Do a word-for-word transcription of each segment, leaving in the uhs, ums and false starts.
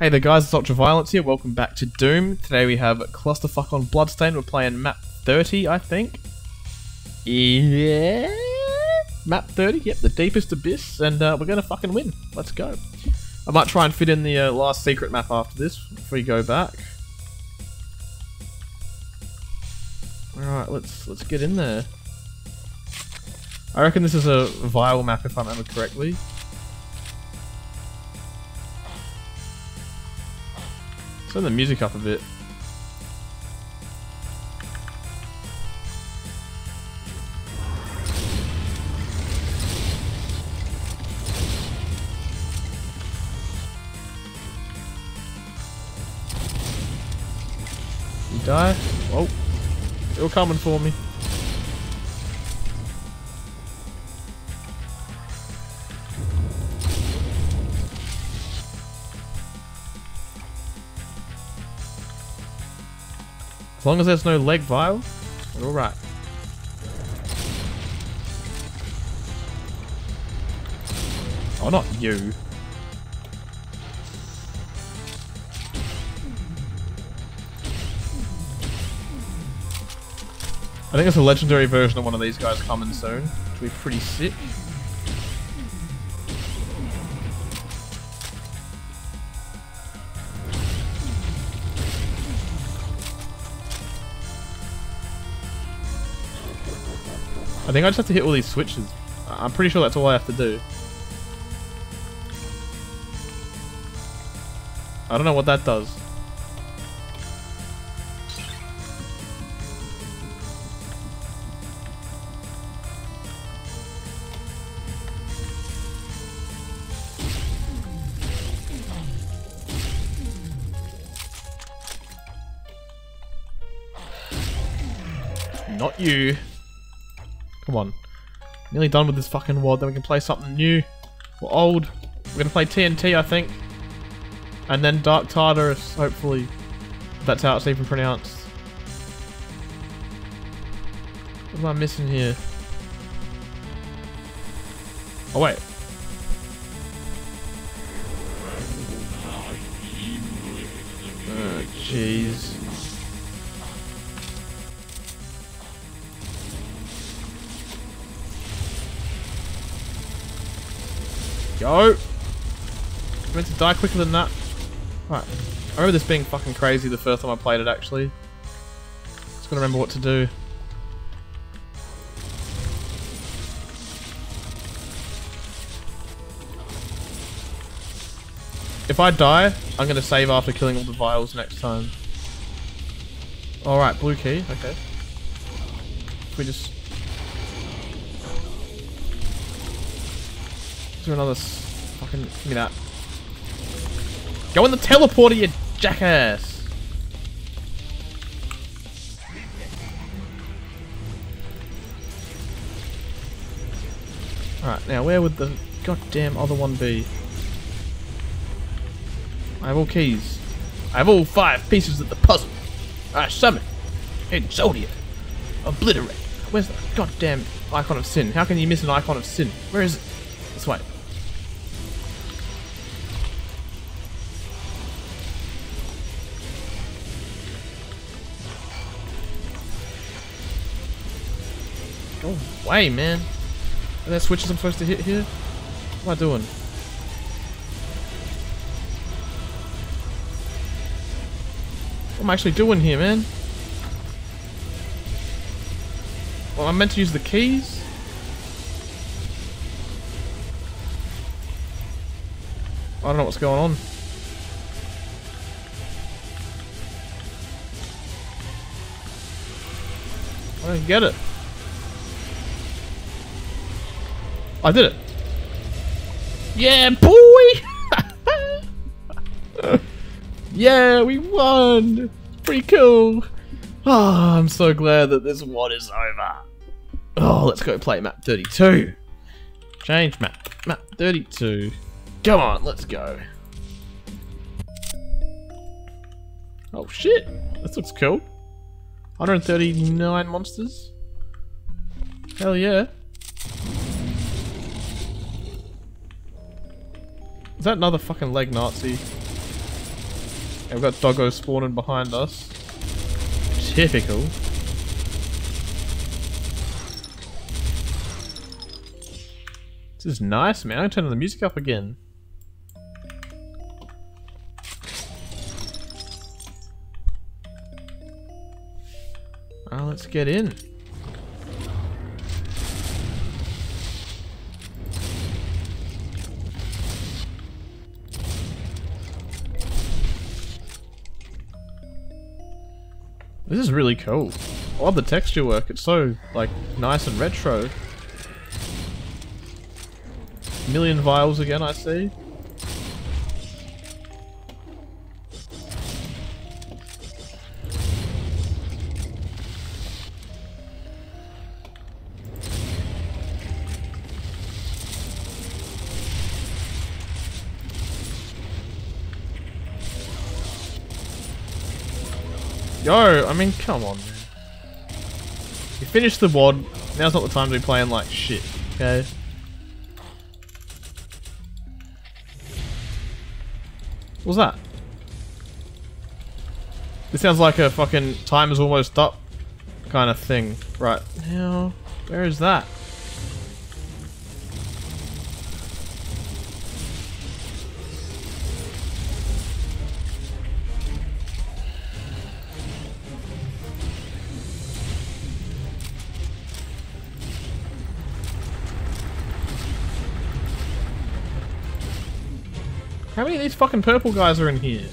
Hey there guys, it's Ultraviolence here, welcome back to Doom. Today we have Clusterfuck on Bloodstain. We're playing map thirty, I think. Yeah? Map thirty, yep, the deepest abyss, and uh, we're gonna fucking win. Let's go. I might try and fit in the uh, last secret map after this, if we go back. Alright, let's let's get in there. I reckon this is a viable map if I remember correctly. Turn the music up a bit. You die? Oh, they were coming for me. As long as there's no leg vial, we're alright. Oh, not you. I think there's a legendary version of one of these guys coming soon, which will be pretty sick. I think I just have to hit all these switches. I'm pretty sure that's all I have to do. I don't know what that does. Not you. Come on. Nearly done with this fucking W A D, then we can play something new. We're old. We're gonna play T N T, I think. And then Dark Tartarus, hopefully. That's how it's even pronounced. What am I missing here? Oh, wait. Oh, jeez. Go! I meant to die quicker than that. Alright. I remember this being fucking crazy the first time I played it, actually. Just gotta remember what to do. If I die, I'm gonna save after killing all the vials next time. Alright, blue key. Okay. If we just... another fucking... give me that. Go in the teleporter, you jackass! Alright, now where would the goddamn other one be? I have all keys. I have all five pieces of the puzzle. I summon Endzodia. Obliterate. Where's the goddamn Icon of Sin? How can you miss an Icon of Sin? Where is it? This way. Go away, man. Are there switches I'm supposed to hit here? What am I doing? What am I actually doing here, man? Well, I'm meant to use the keys? I don't know what's going on. I don't get it. I did it. Yeah, boy! Yeah, we won! Pretty cool. Oh, I'm so glad that this W A D is over. Oh, let's go play map thirty-two. Change map. Map thirty-two. Come on, let's go. Oh shit, this looks cool. one hundred thirty-nine monsters. Hell yeah. Is that another fucking leg Nazi? And we've got Doggo spawning behind us. Typical. This is nice, man. I can turn the music up again. Alright, let's get in. This is really cool. I love the texture work. It's so, like, nice and retro. Million vials again, I see. Yo, I mean, come on, man. You finished the W A D, now's not the time to be playing like shit, okay? What was that? This sounds like a fucking time is almost up kind of thing. Right now, where is that? How many of these fucking purple guys are in here?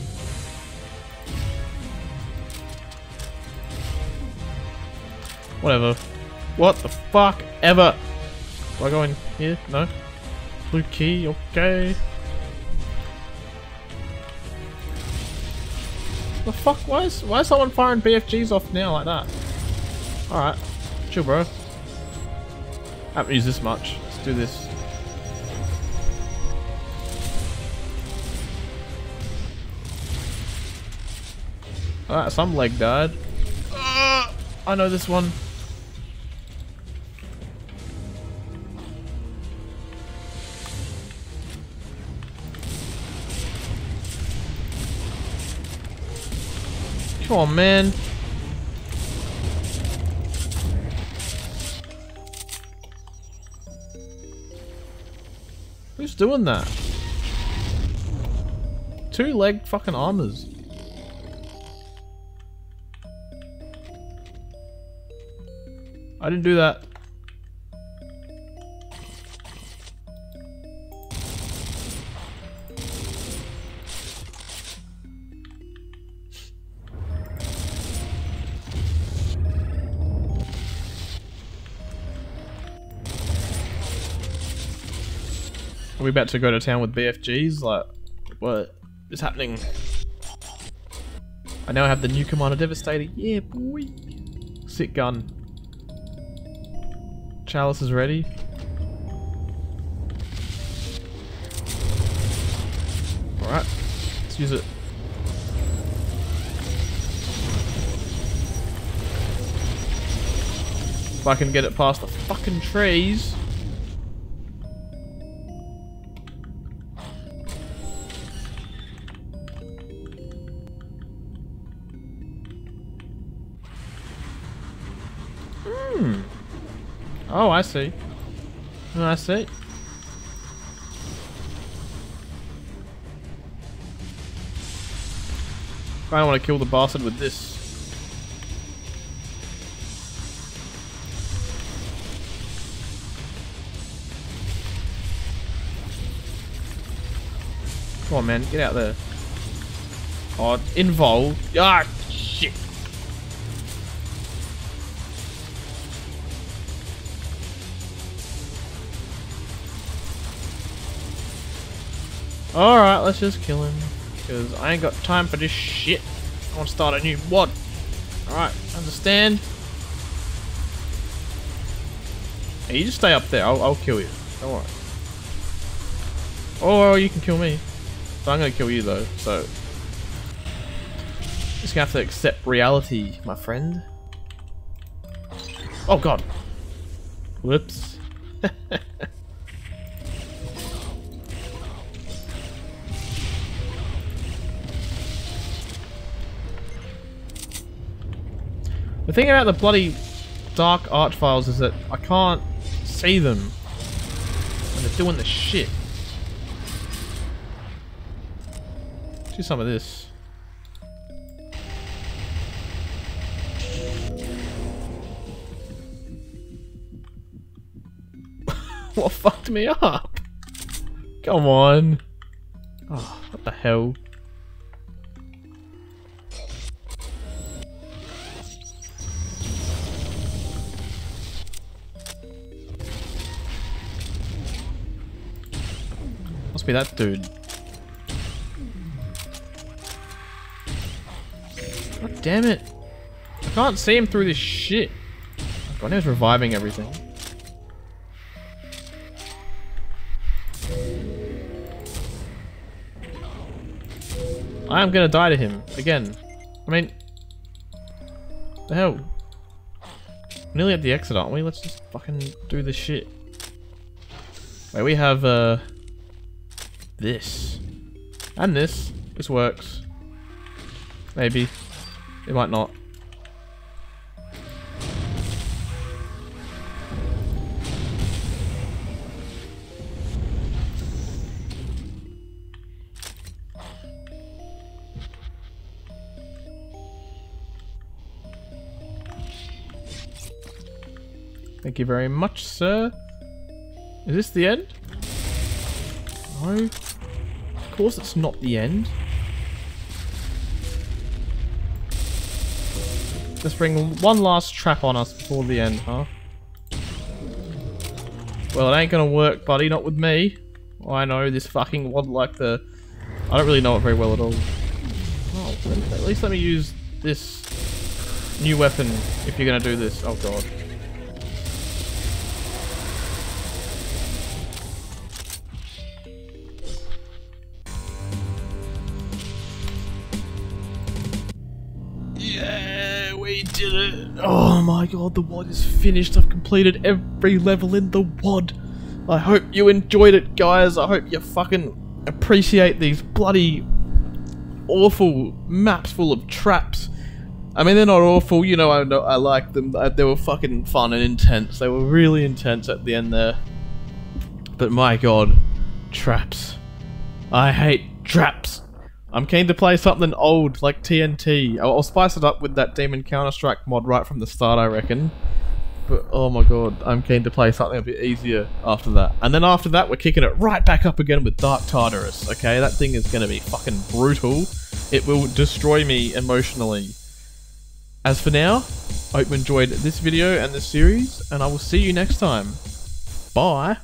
Whatever. What the fuck ever? Do I go in here? No? Blue key, okay. The fuck? Why is, why is someone firing B F Gs off now like that? Alright. Chill, bro. I haven't used this much. Let's do this. Alright, some leg died. Uh, I know this one. Come on, man. Who's doing that? Two leg fucking armors. I didn't do that. Are we about to go to town with B F Gs? Like, what is happening? I now have the new commander Devastator. Yeah, boy. Sick gun. Chalice is ready. Alright, let's use it. If I can get it past the fucking trees. Hmm. Oh, I see. Oh, I see. I don't want to kill the bastard with this. Come on, man, get out there. Oh, involved. Ah, shit. Alright, let's just kill him, because I ain't got time for this shit. I want to start a new W A D. Alright, understand? Hey, you just stay up there, I'll, I'll kill you. Don't worry. Or you can kill me. So I'm going to kill you though, so... Just going to have to accept reality, my friend. Oh god. Whoops. The thing about the bloody dark art files is that I can't see them when they're doing the shit. Let's do some of this. What fucked me up? Come on. Oh, what the hell? Must be that dude. God damn it. I can't see him through this shit. God, he was reviving everything. I am gonna die to him again. I mean, what the hell? We're nearly at the exit, aren't we? Let's just fucking do this shit. Wait, we have uh this and this. This works. Maybe it might not. Thank you very much, sir. Is this the end? No. Of course it's not the end. Let's bring one last trap on us before the end, huh? Well, it ain't gonna work, buddy. Not with me. Oh, I know this fucking wad like the... I don't really know it very well at all. Oh, at least let me use this new weapon if you're gonna do this. Oh, God. Oh my god, the W A D is finished. I've completed every level in the W A D. I hope you enjoyed it, guys. I hope you fucking appreciate these bloody awful maps full of traps. I mean, they're not awful, you know, I, I like them. They were fucking fun and intense. They were really intense at the end there. But my god, traps. I hate traps. I'm keen to play something old, like T N T. I'll, I'll spice it up with that Demon Counter-Strike mod right from the start, I reckon. But, oh my god, I'm keen to play something a bit easier after that. And then after that, we're kicking it right back up again with Dark Tartarus, okay? That thing is going to be fucking brutal. It will destroy me emotionally. As for now, I hope you enjoyed this video and this series, and I will see you next time. Bye!